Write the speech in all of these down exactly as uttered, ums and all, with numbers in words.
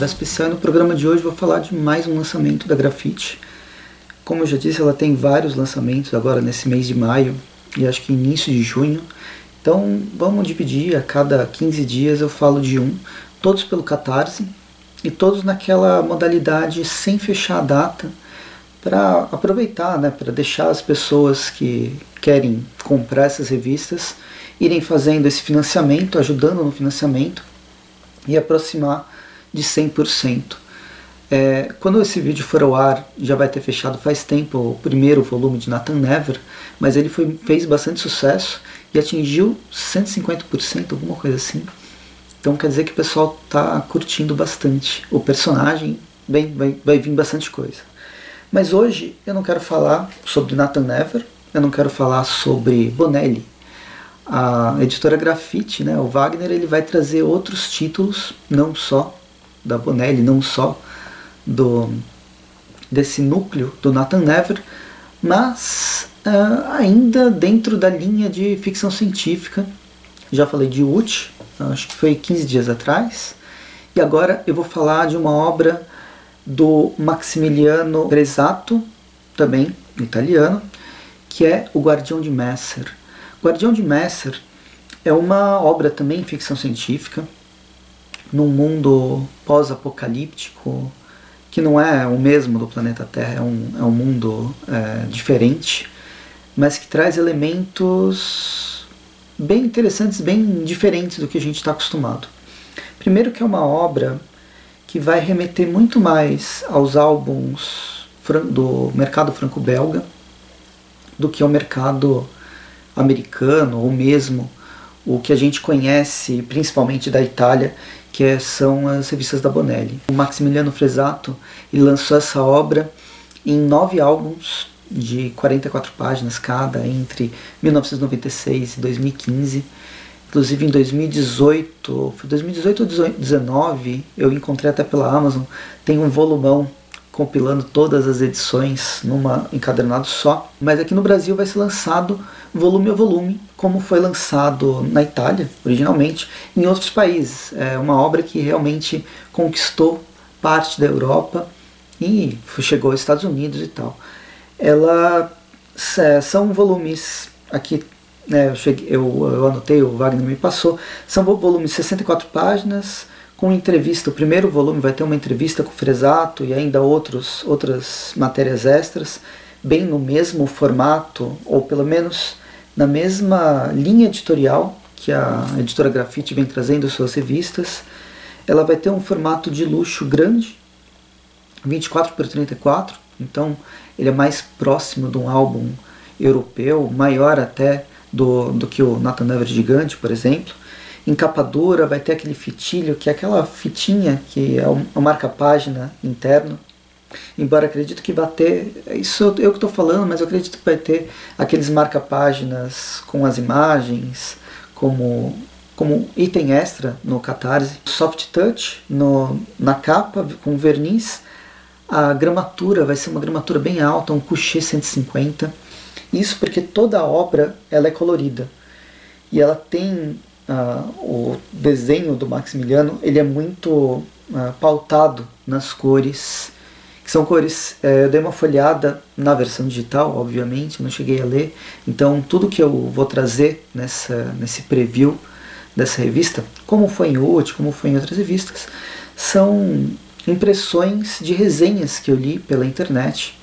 da P C A. No programa de hoje vou falar de mais um lançamento da Graphite. Como eu já disse, ela tem vários lançamentos agora nesse mês de maio e acho que início de junho. Então vamos dividir, a cada quinze dias eu falo de um, todos pelo Catarse e todos naquela modalidade sem fechar a data, para aproveitar, né, para deixar as pessoas que querem comprar essas revistas irem fazendo esse financiamento, ajudando no financiamento e aproximar de cem por cento. É, quando esse vídeo for ao ar, já vai ter fechado faz tempo o primeiro volume de Nathan Never, mas ele foi, fez bastante sucesso e atingiu cento e cinquenta por cento, alguma coisa assim. Então quer dizer que o pessoal está curtindo bastante o personagem, bem, vai, vai vir bastante coisa. Mas hoje eu não quero falar sobre Nathan Never, eu não quero falar sobre Bonelli. A editora Graphite, né, o Wagner, ele vai trazer outros títulos, não só da Bonelli, não só do, desse núcleo do Nathan Never, mas uh, ainda dentro da linha de ficção científica. Já falei de Ucci, acho que foi quinze dias atrás, e agora eu vou falar de uma obra do Maximiliano Presato, também italiano, que é o Guardião de Maser. Guardião de Maser é uma obra também em ficção científica, num mundo pós-apocalíptico, que não é o mesmo do planeta Terra, é um, é um mundo é, diferente, mas que traz elementos bem interessantes, bem diferentes do que a gente está acostumado. Primeiro que é uma obra que vai remeter muito mais aos álbuns do mercado franco-belga do que ao mercado americano, ou mesmo o que a gente conhece principalmente da Itália, que são as revistas da Bonelli. O Maximiliano Frezzato lançou essa obra em nove álbuns de quarenta e quatro páginas cada, entre mil novecentos e noventa e seis e dois mil e quinze. Inclusive em dois mil e dezoito, foi dois mil e dezoito ou dois mil e dezenove, eu encontrei até pela Amazon, tem um volumão compilando todas as edições numa encadernado só. Mas aqui no Brasil vai ser lançado volume a volume, como foi lançado na Itália, originalmente, em outros países. É uma obra que realmente conquistou parte da Europa e chegou aos Estados Unidos e tal. Ela, são volumes aqui... É, eu, cheguei, eu, eu anotei, o Wagner me passou. São volumes de sessenta e quatro páginas, com entrevista. O primeiro volume vai ter uma entrevista com o Frezzato e ainda outros, outras matérias extras, bem no mesmo formato, ou pelo menos na mesma linha editorial que a editora Graphite vem trazendo suas revistas. Ela vai ter um formato de luxo grande, vinte e quatro por trinta e quatro, então ele é mais próximo de um álbum europeu, maior até Do, do que o Nathan Never gigante, por exemplo. Em capa dura vai ter aquele fitilho, que é aquela fitinha que é o, o marca-página interno, embora acredito que vai ter, isso eu, eu que estou falando, mas eu acredito que vai ter aqueles marca-páginas com as imagens, como, como item extra no Catarse. Soft touch no, na capa, com verniz. A gramatura vai ser uma gramatura bem alta, um couché cento e cinquenta. Isso porque toda a obra ela é colorida e ela tem uh, o desenho do Maximiliano, ele é muito uh, pautado nas cores, que são cores, eh, eu dei uma folhada na versão digital, obviamente, não cheguei a ler, então tudo que eu vou trazer nessa, nesse preview dessa revista, como foi em Ucci, como foi em outras revistas, são impressões de resenhas que eu li pela internet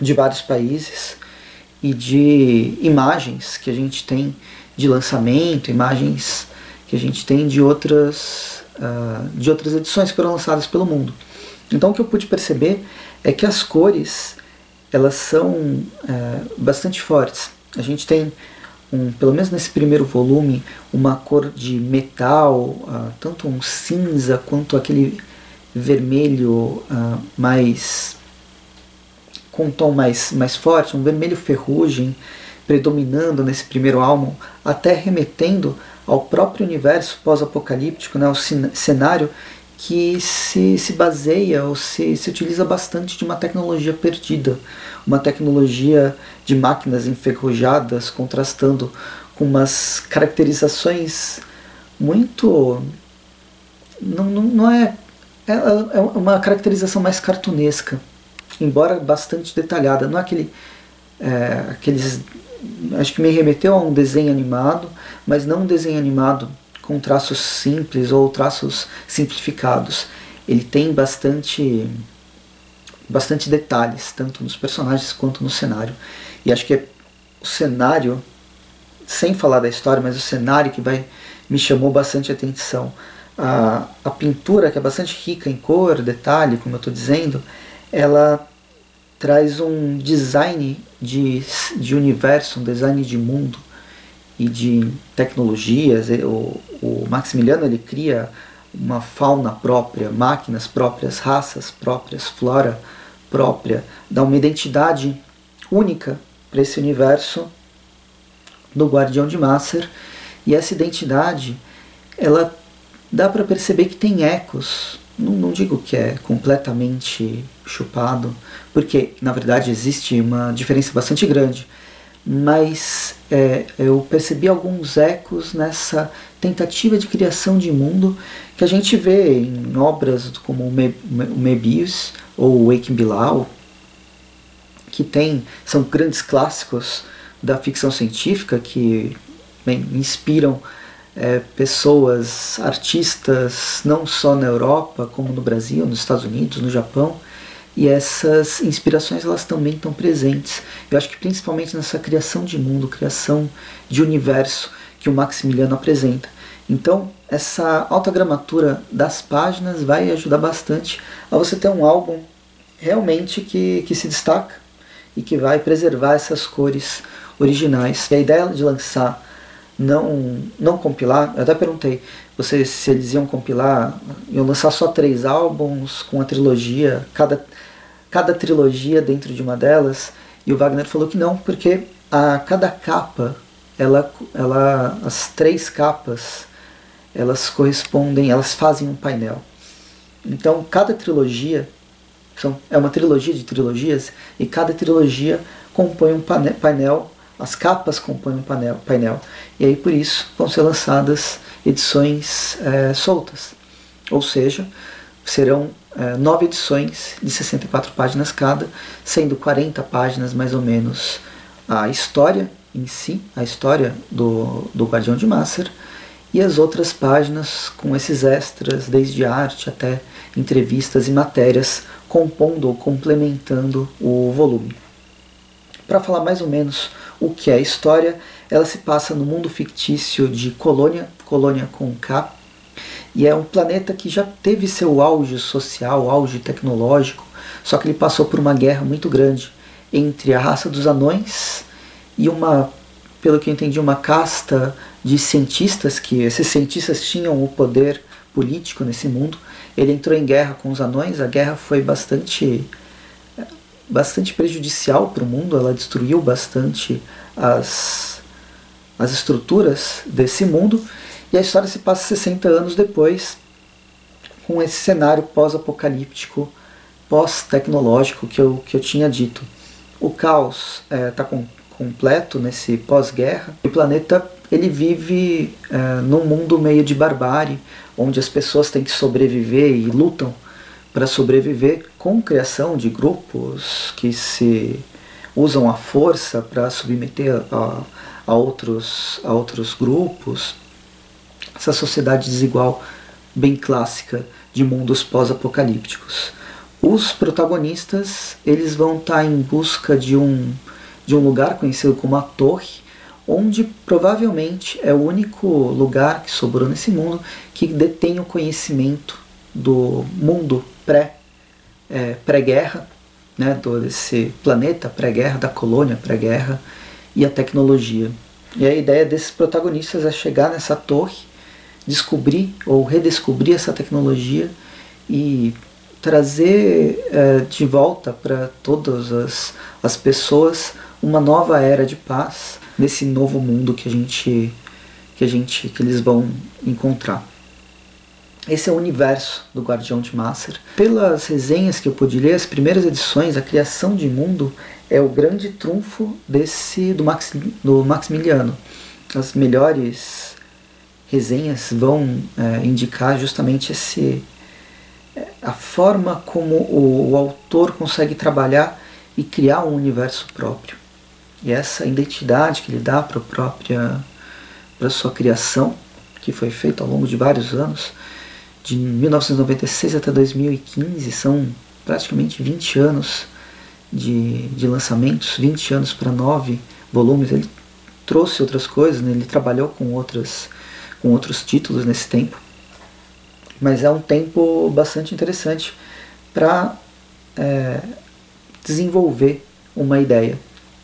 de vários países, e de imagens que a gente tem de lançamento, imagens que a gente tem de outras, uh, de outras edições que foram lançadas pelo mundo. Então o que eu pude perceber é que as cores elas são uh, bastante fortes. A gente tem, um, pelo menos nesse primeiro volume, uma cor de metal, uh, tanto um cinza quanto aquele vermelho uh, mais... com um tom mais, mais forte, um vermelho ferrugem predominando nesse primeiro álbum, até remetendo ao próprio universo pós-apocalíptico, né, ao cenário que se, se baseia ou se, se utiliza bastante de uma tecnologia perdida, uma tecnologia de máquinas enferrujadas, contrastando com umas caracterizações muito... não, não, não é É, é uma caracterização mais cartunesca, embora bastante detalhada. Não é aquele, é, aqueles, acho que me remeteu a um desenho animado, mas não um desenho animado com traços simples ou traços simplificados. Ele tem bastante, bastante detalhes, tanto nos personagens quanto no cenário. E acho que é o cenário, sem falar da história, mas o cenário que vai, me chamou bastante atenção. A, a pintura, que é bastante rica em cor, detalhe, como eu estou dizendo, ela traz um design de, de universo, um design de mundo e de tecnologias. O, o Maximiliano, ele cria uma fauna própria, máquinas próprias, raças próprias, flora própria, dá uma identidade única para esse universo do Guardião de Maser, e essa identidade, ela dá para perceber que tem ecos. Não, não digo que é completamente chupado, porque na verdade existe uma diferença bastante grande, mas é, eu percebi alguns ecos nessa tentativa de criação de mundo que a gente vê em obras como o Me, o Moebius ou o Enki Bilal, que tem, são grandes clássicos da ficção científica que, bem, inspiram É, pessoas, artistas, não só na Europa, como no Brasil, nos Estados Unidos, no Japão, e essas inspirações, elas também estão presentes. Eu acho que principalmente nessa criação de mundo, criação de universo que o Maximiliano apresenta. Então, essa alta gramatura das páginas vai ajudar bastante a você ter um álbum realmente que, que se destaca e que vai preservar essas cores originais. E a ideia de lançar Não, não compilar, eu até perguntei vocês se eles iam compilar, iam lançar só três álbuns com a trilogia, cada, cada trilogia dentro de uma delas, e o Wagner falou que não, porque a cada capa, ela, ela, as três capas, elas correspondem, elas fazem um painel. Então cada trilogia, são, é uma trilogia de trilogias, e cada trilogia compõe um painel. As capas compõem um painel, painel, e aí por isso vão ser lançadas edições é, soltas, ou seja, serão é, nove edições de sessenta e quatro páginas cada, sendo quarenta páginas mais ou menos a história em si, a história do, do Guardião de Maser, e as outras páginas com esses extras, desde arte até entrevistas e matérias, compondo ou complementando o volume. Para falar mais ou menos o que é a história, ela se passa no mundo fictício de Colônia, Colônia com K, e é um planeta que já teve seu auge social, auge tecnológico, só que ele passou por uma guerra muito grande entre a raça dos anões e uma, pelo que eu entendi, uma casta de cientistas, que esses cientistas tinham o poder político nesse mundo. Ele entrou em guerra com os anões, a guerra foi bastante... bastante prejudicial para o mundo, ela destruiu bastante as, as estruturas desse mundo, e a história se passa sessenta anos depois, com esse cenário pós-apocalíptico, pós-tecnológico que eu, que eu tinha dito. O caos está é, com, completo nesse pós-guerra, e o planeta ele vive é, num mundo meio de barbárie, onde as pessoas têm que sobreviver e lutam para sobreviver, com criação de grupos que se usam a força para submeter a, a, outros, a outros grupos. Essa sociedade desigual bem clássica de mundos pós-apocalípticos. Os protagonistas, eles vão estar em busca de um, de um lugar conhecido como a Torre, onde provavelmente é o único lugar que sobrou nesse mundo que detém o conhecimento do mundo pré, é, pré-guerra, né, do, desse planeta pré-guerra, da colônia pré-guerra, e a tecnologia. E a ideia desses protagonistas é chegar nessa torre, descobrir ou redescobrir essa tecnologia e trazer é, de volta para todas as, as pessoas uma nova era de paz nesse novo mundo que a gente, que a gente, que eles vão encontrar. Esse é o universo do Guardião de Maser. Pelas resenhas que eu pude ler, as primeiras edições, a criação de mundo é o grande trunfo desse, do, Max, do Maximiliano. As melhores resenhas vão é, indicar justamente esse, a forma como o, o autor consegue trabalhar e criar um universo próprio. E essa identidade que ele dá para a própria, para sua criação, que foi feita ao longo de vários anos, de mil novecentos e noventa e seis até dois mil e quinze, são praticamente vinte anos de, de lançamentos, vinte anos para nove volumes. Ele trouxe outras coisas, né? Ele trabalhou com, outras, com outros títulos nesse tempo, mas é um tempo bastante interessante para é, desenvolver uma ideia,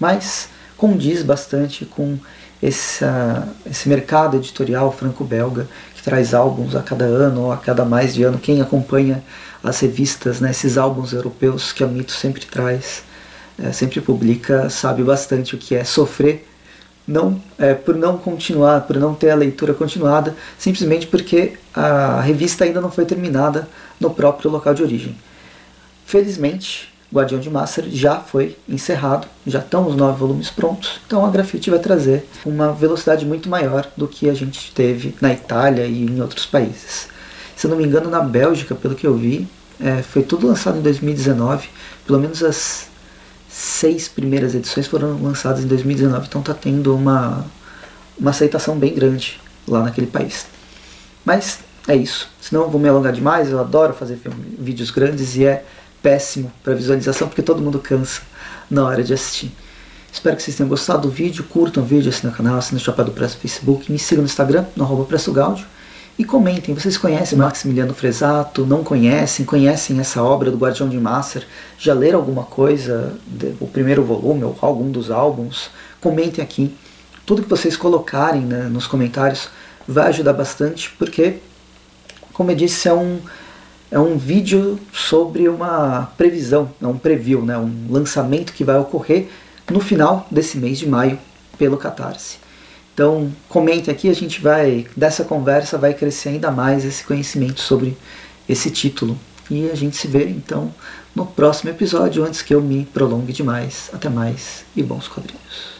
mas condiz bastante com essa, esse mercado editorial franco-belga, que traz álbuns a cada ano ou a cada mais de ano. Quem acompanha as revistas, né, esses álbuns europeus que a Mito sempre traz, é, sempre publica, sabe bastante o que é sofrer não, é, por não continuar, por não ter a leitura continuada, simplesmente porque a revista ainda não foi terminada no próprio local de origem. Felizmente, Guardião de Maser já foi encerrado, já estão os nove volumes prontos, então a Graphite vai trazer uma velocidade muito maior do que a gente teve na Itália e em outros países. Se eu não me engano, na Bélgica, pelo que eu vi, é, foi tudo lançado em dois mil e dezenove, pelo menos as seis primeiras edições foram lançadas em dois mil e dezenove, então está tendo uma, uma aceitação bem grande lá naquele país. Mas é isso, senão eu vou me alongar demais. Eu adoro fazer filme, vídeos grandes, e é péssimo para visualização, porque todo mundo cansa na hora de assistir. Espero que vocês tenham gostado do vídeo, curtam o vídeo, assinem o canal, assinem o Chapéu do Presso no Facebook, me sigam no Instagram, no arroba Presso Gaudio, e comentem, vocês conhecem Maximiliano Frezzato, não conhecem, conhecem essa obra do Guardião de Maser, já leram alguma coisa, o primeiro volume ou algum dos álbuns? Comentem aqui, tudo que vocês colocarem, né, nos comentários vai ajudar bastante, porque, como eu disse, é um... é um vídeo sobre uma previsão, é um preview, né, um lançamento que vai ocorrer no final desse mês de maio pelo Catarse. Então comentem aqui, a gente vai, dessa conversa vai crescer ainda mais esse conhecimento sobre esse título. E a gente se vê então no próximo episódio, antes que eu me prolongue demais. Até mais e bons quadrinhos.